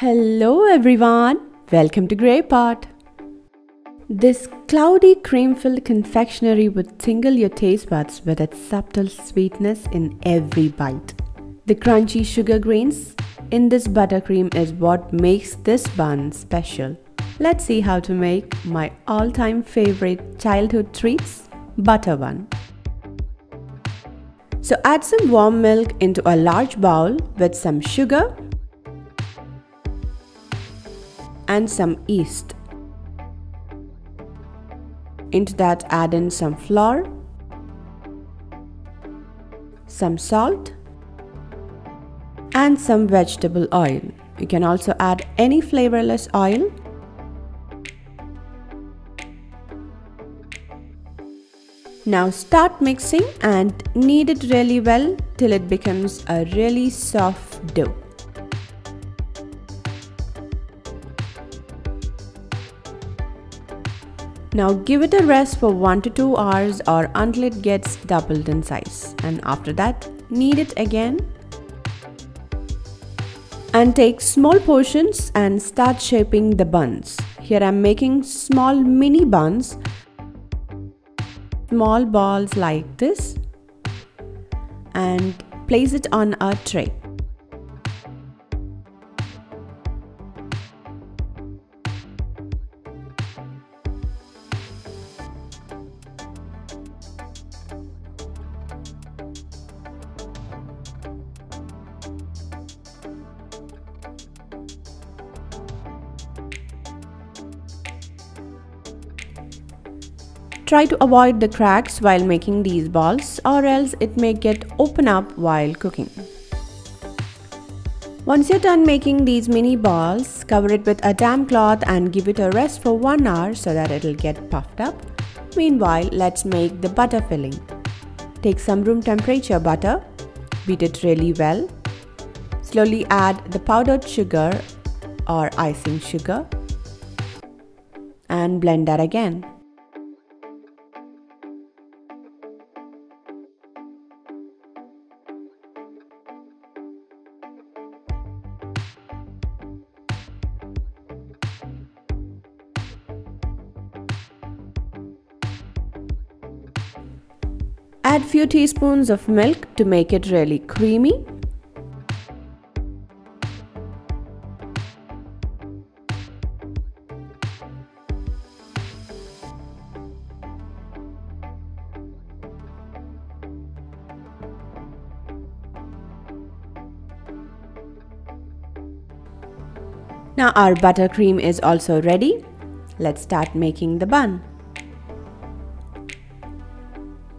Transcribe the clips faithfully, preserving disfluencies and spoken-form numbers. Hello everyone, welcome to Grey Pot. This cloudy cream-filled confectionery would tingle your taste buds with its subtle sweetness in every bite. The crunchy sugar grains in this buttercream is what makes this bun special. Let's see how to make my all-time favorite childhood treats, butter bun. So add some warm milk into a large bowl with some sugar and some yeast. Into that add in some flour, some salt and some vegetable oil. You can also add any flavorless oil. Now start mixing and knead it really well till it becomes a really soft dough. Now give it a rest for one to two hours or until it gets doubled in size, and after that knead it again and take small portions and start shaping the buns. Here I am making small mini buns. Small balls like this and place it on a tray. Try to avoid the cracks while making these balls, or else it may get open up while cooking. Once you're done making these mini balls, cover it with a damp cloth and give it a rest for one hour so that it'll get puffed up. Meanwhile, let's make the butter filling. Take some room temperature butter, beat it really well. Slowly add the powdered sugar or icing sugar and blend that again. Add few teaspoons of milk to make it really creamy. Now our buttercream is also ready. Let's start making the bun.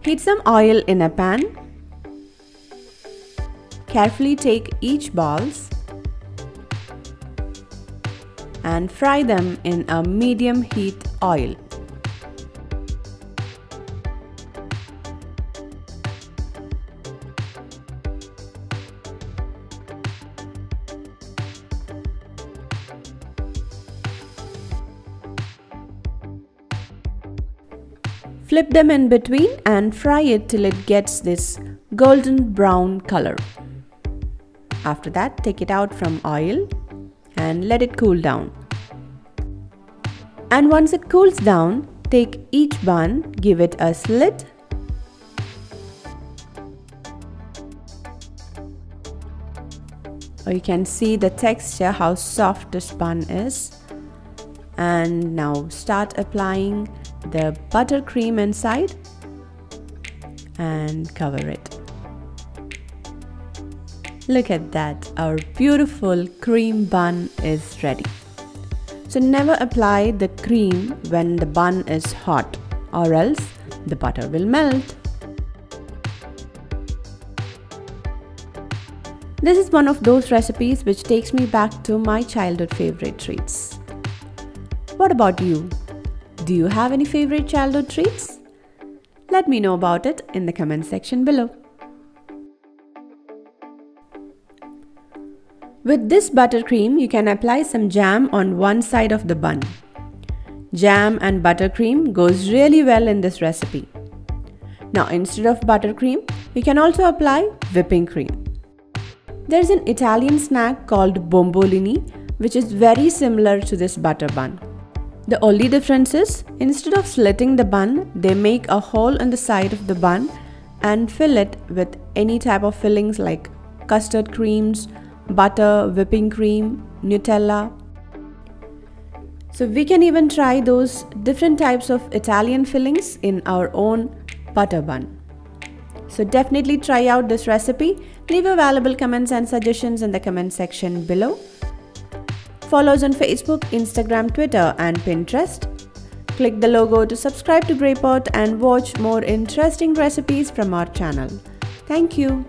Heat some oil in a pan. Carefully take each balls and fry them in a medium heat oil. Flip them in between and fry it till it gets this golden brown color. After that, take it out from oil and let it cool down. And once it cools down, take each bun, give it a slit. You can see the texture, how soft this bun is. And now start applying the buttercream inside and cover it. Look at that, our beautiful cream bun is ready. So never apply the cream when the bun is hot, or else the butter will melt. This is one of those recipes which takes me back to my childhood favorite treats. What about you? Do you have any favorite childhood treats? Let me know about it in the comment section below. With this buttercream, you can apply some jam on one side of the bun. Jam and buttercream goes really well in this recipe. Now instead of buttercream, you can also apply whipping cream. There's an Italian snack called bombolini which is very similar to this butter bun. The only difference is, instead of slitting the bun, they make a hole on the side of the bun and fill it with any type of fillings like custard creams, butter, whipping cream, Nutella. So we can even try those different types of Italian fillings in our own butter bun. So definitely try out this recipe. Leave your valuable comments and suggestions in the comment section below. Follow us on Facebook, Instagram, Twitter and Pinterest. Click the logo to subscribe to Grey Pot and watch more interesting recipes from our channel. Thank you.